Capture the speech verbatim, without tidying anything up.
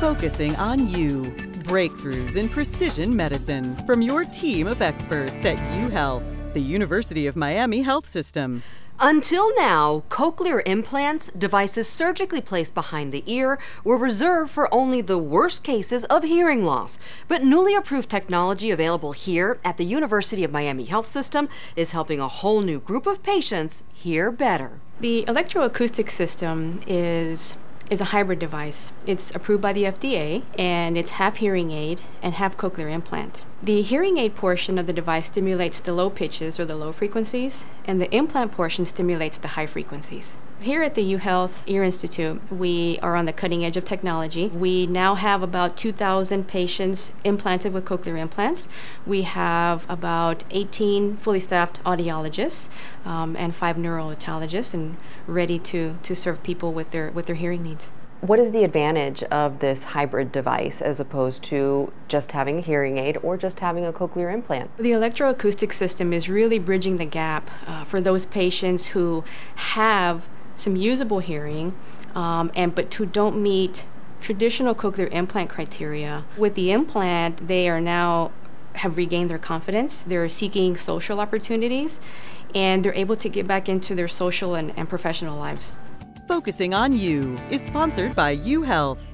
focusing on you. Breakthroughs in precision medicine from your team of experts at UHealth, the University of Miami Health System. Until now, cochlear implants, devices surgically placed behind the ear, were reserved for only the worst cases of hearing loss. But newly approved technology available here at the University of Miami Health System is helping a whole new group of patients hear better. The electroacoustic system is is a hybrid device. It's approved by the F D A, and it's half hearing aid and half cochlear implant. The hearing aid portion of the device stimulates the low pitches or the low frequencies, and the implant portion stimulates the high frequencies. Here at the UHealth Ear Institute, we are on the cutting edge of technology. We now have about two thousand patients implanted with cochlear implants. We have about eighteen fully staffed audiologists um, and five neurotologists, and ready to, to serve people with their, with their hearing needs. What is the advantage of this hybrid device as opposed to just having a hearing aid or just having a cochlear implant? The electroacoustic system is really bridging the gap uh, for those patients who have some usable hearing, um, and but who don't meet traditional cochlear implant criteria. With the implant, they are now have regained their confidence. They're seeking social opportunities, and they're able to get back into their social and, and professional lives. Focusing on You is sponsored by UHealth.